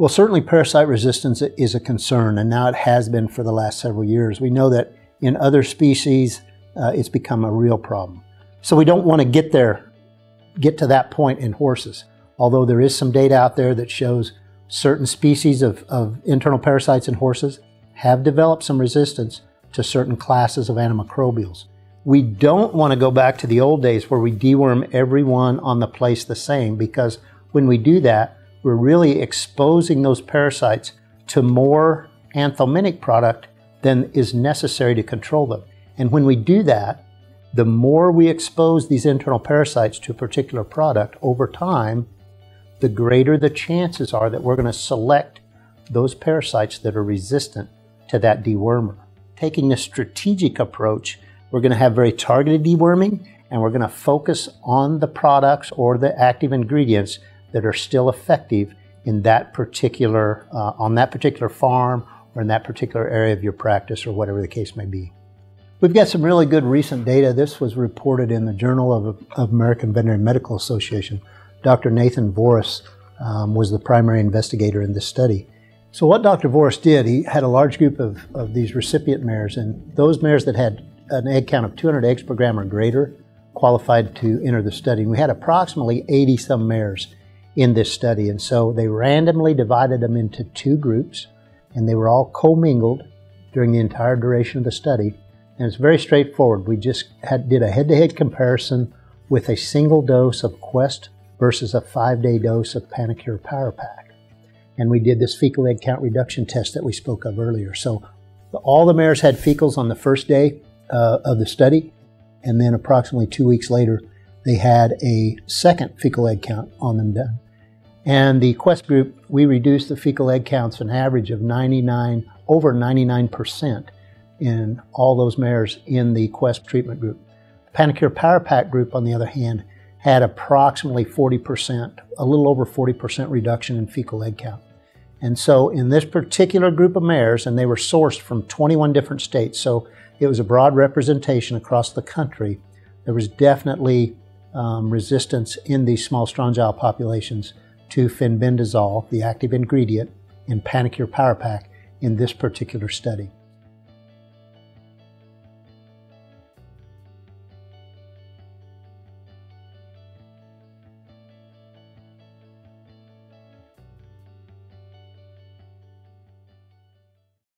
Well, certainly parasite resistance is a concern, and now it has been for the last several years. We know that in other species, it's become a real problem. So we don't want to get to that point in horses, although there is some data out there that shows certain species of internal parasites in horses have developed some resistance to certain classes of antimicrobials. We don't want to go back to the old days where we deworm everyone on the place the same, because when we do that, we're really exposing those parasites to more anthelmintic product than is necessary to control them. And when we do that, the more we expose these internal parasites to a particular product over time, the greater the chances are that we're going to select those parasites that are resistant to that dewormer. Taking this strategic approach, we're going to have very targeted deworming, and we're going to focus on the products or the active ingredients that are still effective in that particular, on that particular farm or in that particular area of your practice or whatever the case may be. We've got some really good recent data. This was reported in the Journal of American Veterinary Medical Association. Dr. Nathan Voris was the primary investigator in this study. So what Dr. Voris did, he had a large group of these recipient mares, and those mares that had an egg count of 200 eggs per gram or greater qualified to enter the study. And we had approximately 80-some mares in this study, and so they randomly divided them into two groups, and they were all commingled during the entire duration of the study. And it's very straightforward. We just did a head-to-head comparison with a single dose of Quest versus a 5-day dose of Panacur PowerPac. And we did this fecal egg count reduction test that we spoke of earlier. So all the mares had fecals on the first day of the study, and then approximately 2 weeks later, they had a second fecal egg count on them done. And the Quest group, we reduced the fecal egg counts an average of over 99% in all those mares in the Quest treatment group. The Panacur PowerPac group, on the other hand, had approximately 40%, a little over 40% reduction in fecal egg count. And so in this particular group of mares, and they were sourced from 21 different states, so it was a broad representation across the country, there was definitely resistance in these small strongyle populations to fenbendazole, the active ingredient in Panacur PowerPac, in this particular study.